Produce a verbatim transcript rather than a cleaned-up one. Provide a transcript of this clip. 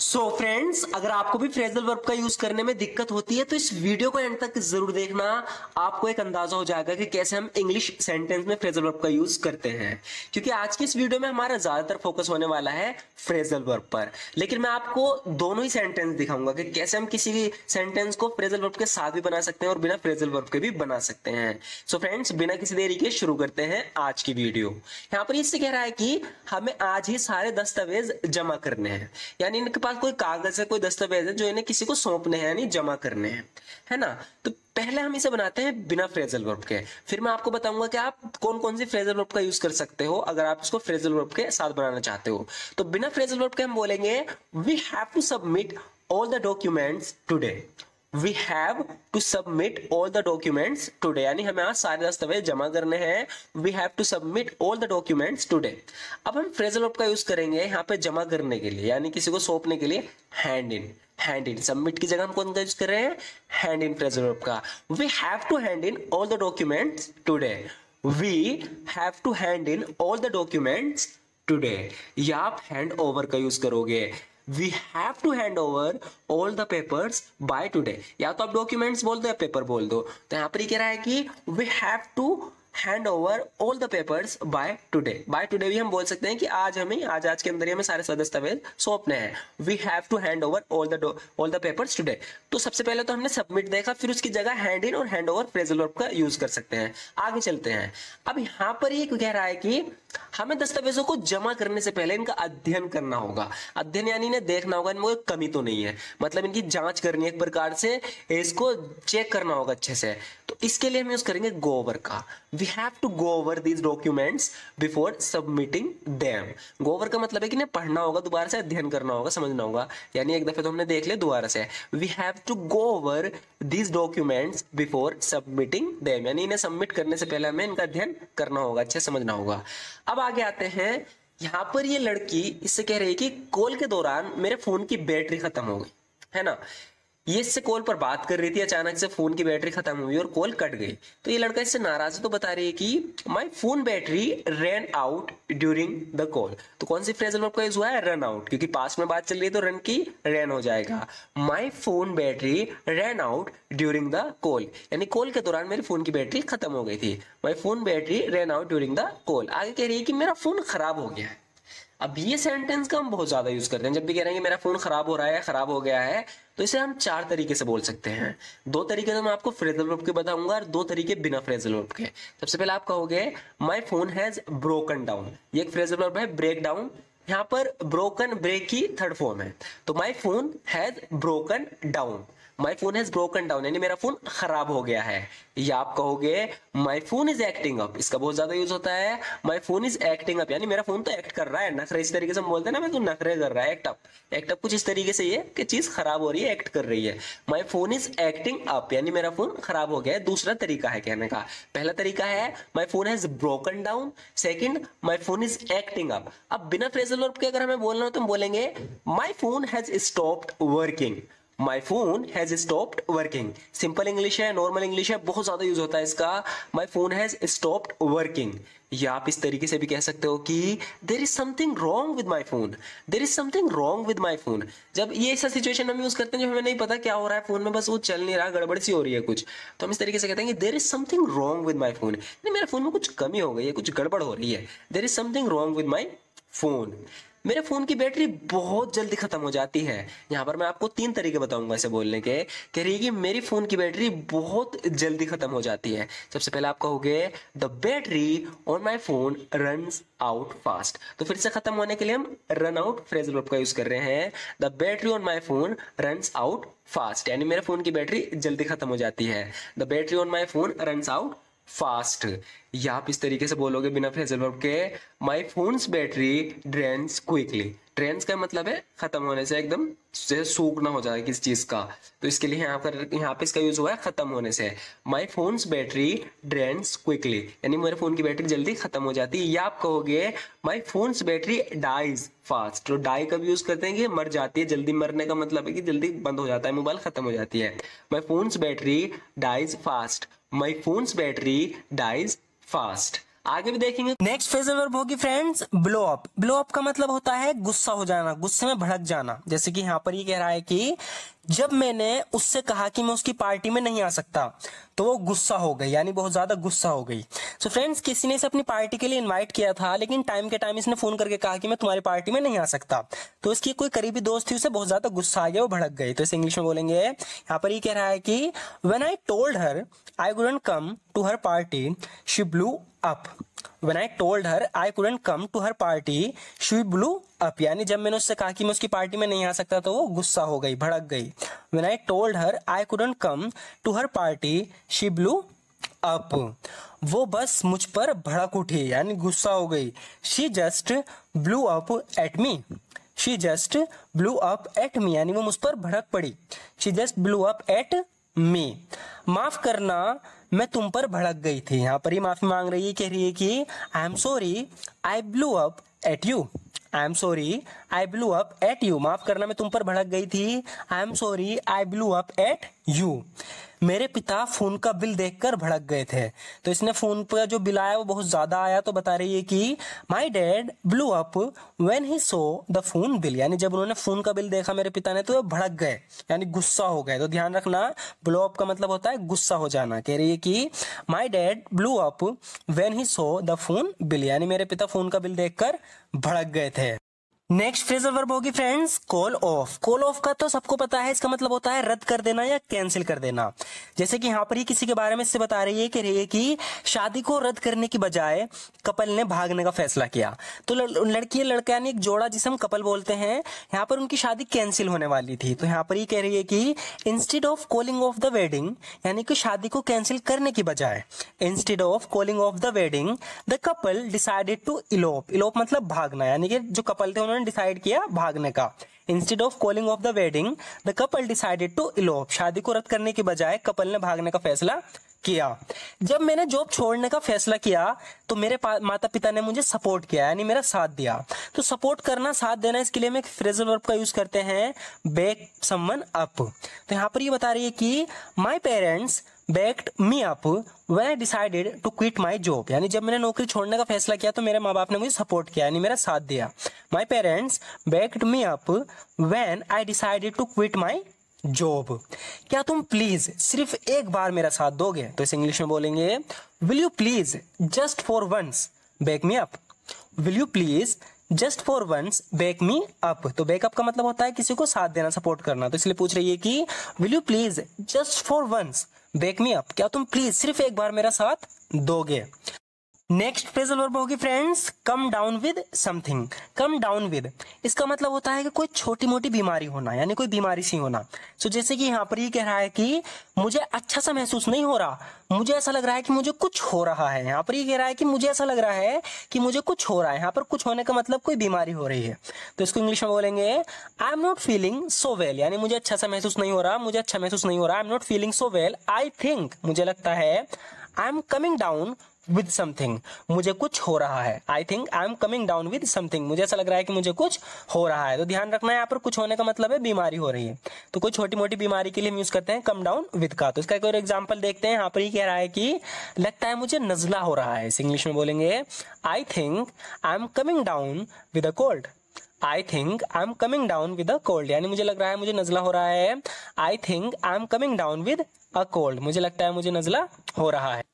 सो so friends, अगर आपको भी फ्रेजल वर्ब का यूज करने में दिक्कत होती है तो इस वीडियो को एंड तक जरूर देखना, आपको एक अंदाजा हो जाएगा कि कैसे हम इंग्लिश सेंटेंस में फ्रेजल वर्ब का यूज करते हैं। क्योंकि आज की इस वीडियो में हमारा ज्यादातर फोकस होने वाला है फ्रेजल वर्ब पर, लेकिन मैं आपको दोनों ही सेंटेंस दिखाऊंगा कि कैसे हम किसी भी सेंटेंस को फ्रेजल वर्ब के साथ भी बना सकते हैं और बिना फ्रेजल वर्ब के भी बना सकते हैं। सो so फ्रेंड्स, बिना किसी देरी के शुरू करते हैं आज की वीडियो। यहाँ पर इससे कह रहा है कि हमें आज ही सारे दस्तावेज जमा करने हैं, यानी इनके कोई कागज है, कोई दस्तावेज है जो इन्हें किसी को सौंपने हैं, यानी जमा करने हैं, है ना। तो पहले हम इसे बनाते हैं बिना फ्रेजल वर्ब के, फिर मैं आपको बताऊंगा कि आप कौन कौन सी फ्रेजल वर्ब का यूज कर सकते हो अगर आप इसको फ्रेजल वर्ब के साथ बनाना चाहते हो। तो बिना फ्रेजल वर्ब के हम बोलेंगे we have to submit all the documents today. We have to submit all the documents today, यानी हमें आज सारे दस्तावेज जमा करने हैं। We have to submit all the documents today. अब हम फ्रेजल वर्ब का यूज करेंगे यहाँ पे जमा करने के लिए, यानी किसी को सौंपने के लिए, hand in. Hand in submit की जगह हम कौन सा यूज कर रहे हैं? हैंड इन फ्रेजल वर्ब का। We have to hand in all the documents today. We have to hand in all the documents today. या आप हैंड ओवर का यूज करोगे, we have to hand over all the papers by today. या तो आप documents बोल दो या पेपर बोल दो। तो यहाँ पर ये कह रहा है कि we have to hand over all the papers by today. By today भी हम बोल सकते हैं कि आज हमें आज आज के अंदर ही हमें सारे सारे दस्तावेज सौंपने हैं। We have to hand over all the all the papers today. तो सबसे पहले तो हमने सबमिट देखा, फिर उसकी जगह हैंड इन और हैंड ओवर फ्रेजल वर्ब का यूज कर सकते हैं। आगे चलते हैं। अब यहाँ पर ये कह रहा है कि हमें दस्तावेजों को जमा करने से पहले इनका अध्ययन करना होगा। अध्ययन यानी इन्हें देखना होगा इनमें कोई कमी तो नहीं है, मतलब इनकी जांच करनी है, एक प्रकार से इसको चेक करना होगा अच्छे से। तो इसके लिए हम यूज करेंगे गो ओवर का। We have to go over these documents before submitting them. Go over का मतलब है कि इन्हें पढ़ना होगा, दोबारा से अध्ययन करना होगा, समझना होगा, यानी एक दफे तो हमने देख लिया, दोबारा से। We have to go over these documents before submitting them, यानी इन्हें सबमिट करने से पहले हमें इनका अध्ययन करना होगा, अच्छे समझना होगा। अब आगे आते हैं। यहाँ पर ये लड़की इससे कह रही है कि कॉल के दौरान मेरे फोन की बैटरी खत्म हो गई, है ना। ये इससे कॉल पर बात कर रही थी, अचानक से फोन की बैटरी खत्म हुई और कॉल कट गई। तो ये लड़का इससे नाराज है, तो बता रही है कि my phone battery run out during the call. तो कौन सी फ्रेजल वर्ब का यूज हुआ है? रन आउट, क्योंकि पास्ट में बात चल रही है तो रन की रन हो जाएगा। My phone battery run out during the call, यानी कॉल के दौरान मेरी फोन की बैटरी खत्म हो गई थी। My phone battery run out during the call. आगे कह रही है कि मेरा फोन खराब हो गया है। अब ये सेंटेंस का हम बहुत ज्यादा यूज करते हैं, जब भी कह रहे हैं कि मेरा फोन खराब हो रहा है, खराब हो गया है, तो इसे हम चार तरीके से बोल सकते हैं। दो तरीके तो मैं आपको फ्रेजल वर्ब के बताऊंगा और दो तरीके बिना फ्रेजल वर्ब के। सबसे पहले आप कहोगे my phone has broken down. ये एक फ्रेजल वर्ब है, ब्रेक डाउन। यहाँ पर ब्रोकन ब्रेक की थर्ड फॉर्म है, तो my phone has broken down. My phone has broken down यानी मेरा फोन खराब हो गया है। या आप कहोगे my phone is acting up. इसका बहुत ज्यादा यूज होता है, my phone is acting up, यानी मेरा फोन तो एक्ट कर रहा है, नखरे। इस तरीके से हम बोलते हैं ना, मैं तो नखरे कर रहा है, एक्ट अप। एक्ट अप कुछ इस तरीके से ये कि चीज खराब हो रही है, एक्ट कर रही है। My phone is acting up यानी मेरा फोन खराब हो गया है, दूसरा तरीका है कहने का। पहला तरीका है my phone has broken down, second my phone is acting up. अब बिना फ्रेजल वर्ब के अगर हमें बोलना हो तो हम बोलेंगे my phone has stopped working. My phone has stopped working. Simple English है, नॉर्मल इंग्लिश है, बहुत ज्यादा यूज होता है इसका। My phone has stopped working. या आप इस तरीके से भी कह सकते हो कि there is something wrong with my phone. There is something wrong with my phone. जब ये ऐसा सिचुएशन हम यूज करते हैं जब हमें नहीं पता क्या हो रहा है फोन में, बस वो चल नहीं रहा, गड़बड़ सी हो रही है कुछ, तो हम इस तरीके से कहते हैं कि there is something wrong with my phone, यानी मेरे फोन में कुछ कमी हो गई है, कुछ गड़बड़ हो रही है। There is something wrong with my phone. मेरे फोन की बैटरी बहुत जल्दी खत्म हो जाती है। यहाँ पर मैं आपको तीन तरीके बताऊंगा इसे बोलने के। कह रही है कि मेरी फोन की बैटरी बहुत जल्दी खत्म हो जाती है। सबसे पहले आप कहोगे the battery on my phone runs out fast. तो फिर से खत्म होने के लिए हम रन आउट फ्रेजल वर्ब का यूज कर रहे हैं। The battery on my phone runs out fast, यानी मेरे फोन की बैटरी जल्दी खत्म हो जाती है। The battery on my phone runs out fast. या आप इस तरीके से बोलोगे बिना फ्रेजल वर्ब के, my phone's battery drains quickly. Drains का मतलब है खत्म होने से, एकदम से सूखना हो जाए किस चीज का, तो इसके लिए यहाँ पर यहाँ पे इसका यूज हुआ है खत्म होने से। My phone's battery drains quickly यानी मेरे फोन की बैटरी जल्दी खत्म हो जाती है। या आप कहोगे my phone's battery dies fast. तो डाई कब यूज करते हैं कि मर जाती है, जल्दी मरने का मतलब है कि जल्दी बंद हो जाता है मोबाइल, खत्म हो जाती है। My phone's battery dies fast. My phone's battery dies fast. आगे भी देखेंगे। नेक्स्ट फ्रेजल वर्ब होगी friends blow up. Blow up का मतलब होता है गुस्सा हो जाना, गुस्से में भड़क जाना। जैसे कि यहाँ पर ये कह रहा है कि जब मैंने उससे कहा कि मैं उसकी पार्टी में नहीं आ सकता तो वो गुस्सा हो गई, यानी बहुत ज्यादा गुस्सा हो गई। सो so फ्रेंड्स, किसी ने इसे अपनी पार्टी के लिए इनवाइट किया था, लेकिन टाइम के टाइम इसने फोन करके कहा कि मैं तुम्हारी पार्टी में नहीं आ सकता, तो इसकी कोई करीबी दोस्त थी, उसे बहुत ज्यादा गुस्सा आ गया, वो भड़क गई। तो इसे इंग्लिश में बोलेंगे, यहाँ पर ये कह रहा है कि when I told her I couldn't come to her party she blew up. When I told her I couldn't come to her party, she blew up. यानी जब मैंने उससे कहा कि मैं उसकी पार्टी में नहीं आ सकता तो वो गुस्सा हो गई, भड़क गई। When I told her I couldn't come to her party, she blew up. वो बस मुझ पर भड़क उठी, यानी गुस्सा हो गई। She just blew up at me. She just blew up at me. यानी वो मुझ पर भड़क पड़ी। She just blew up at me. माफ करना, मैं तुम पर भड़क गई थी। यहाँ पर ही माफी मांग रही है, कह रही है कि I am sorry I blew up at you. I am sorry I blew up at you. माफ करना, मैं तुम पर भड़क गई थी। I am sorry I blew up at you. मेरे पिता फोन का बिल देखकर भड़क गए थे। तो इसने फोन पर जो बिल आया वो बहुत ज्यादा आया, तो बता रही है कि my dad blew up when he saw the phone bill. यानी जब उन्होंने फोन का बिल देखा मेरे पिता ने तो वे भड़क गए, यानी गुस्सा हो गए। तो ध्यान रखना, ब्लू अप का मतलब होता है गुस्सा हो जाना। कह रही है कि my dad blew up when he saw the phone bill, यानी मेरे पिता फोन का बिल देखकर भड़क गए थे। नेक्स्ट फ्रेजल वर्ब होगी friends call off. Call off का तो सबको पता है, इसका मतलब होता है रद्द कर देना या कैंसिल कर देना। जैसे कि यहाँ पर ही किसी के बारे में इससे बता रही है, कह रही है कि शादी को रद्द करने की बजाय कपल ने भागने का फैसला किया। तो लड़की लड़का यानी एक जोड़ा जिसे हम कपल बोलते हैं, यहाँ पर उनकी शादी कैंसिल होने वाली थी। तो यहाँ पर ही कह रही है कि instead of calling off the wedding, यानी कि शादी को कैंसिल करने की बजाय, instead of calling off the wedding the couple decided to elope. Elope मतलब भागना, यानी कि जो कपल थे उन्होंने डिसाइड किया भागने का। Instead of calling off the wedding the couple decided to elope, शादी को रद्द करने के बजाय कपल ने भागने का फैसला किया। जब मैंने जॉब छोड़ने का फैसला किया तो मेरे माता पिता ने मुझे सपोर्ट किया, यानी मेरा साथ दिया। तो सपोर्ट करना, साथ देना, इसके लिए मैं एक फ्रेजल वर्ब का यूज करते हैं बैक समवन अप। तो यहाँ पर ये बता रही है कि my parents backed me up when I decided to quit my job. यानी जब मैंने नौकरी छोड़ने का फैसला किया तो मेरे माँ बाप ने मुझे सपोर्ट किया, यानी मेरा साथ दिया। My parents backed me up when I decided to quit my job. क्या तुम प्लीज सिर्फ एक बार मेरा साथ दोगे? तो इसे इंग्लिश में बोलेंगे will you please just for once back me up. Will you please just for once back me up. तो बैकअप का मतलब होता है किसी को साथ देना, सपोर्ट करना। तो इसलिए पूछ रही है कि will you please just for once back me up, क्या तुम प्लीज सिर्फ एक बार मेरा साथ दोगे। नेक्स्ट फ्रेजल वर्ब होगी friends come down with something. Come down with, इसका मतलब होता है कि कोई छोटी मोटी बीमारी होना, यानी कोई बीमारी सी होना। सो so, जैसे कि यहाँ पर ये कह रहा है कि मुझे अच्छा सा महसूस नहीं हो रहा, मुझे ऐसा लग रहा है कि मुझे कुछ हो रहा है। यहाँ पर ये कह रहा है कि मुझे ऐसा लग रहा है कि मुझे कुछ हो रहा है। यहाँ पर कुछ होने का मतलब कोई बीमारी हो रही है। तो इसको इंग्लिश में बोलेंगे I am not feeling so well. यानी मुझे अच्छा सा महसूस नहीं हो रहा, मुझे अच्छा महसूस नहीं हो रहा। I am not feeling so well, I think मुझे लगता है, I am coming down with something मुझे कुछ हो रहा है। I think I am coming down with something, मुझे ऐसा लग रहा है कि मुझे कुछ हो रहा है। तो ध्यान रखना, यहाँ पर कुछ होने का मतलब है बीमारी हो रही है। तो कोई छोटी मोटी बीमारी के लिए हम यूज करते हैं कम डाउन विद का। तो इसका एक और एग्जाम्पल देखते हैं। यहाँ पर ही कह रहा है कि लगता है मुझे नजला हो रहा है। इस इंग्लिश में बोलेंगे I think I am coming down with a cold. I think I am coming down with a cold, यानी मुझे लग रहा है मुझे नजला हो रहा है। I think I am coming down with a cold, मुझे लगता है मुझे नजला हो रहा है।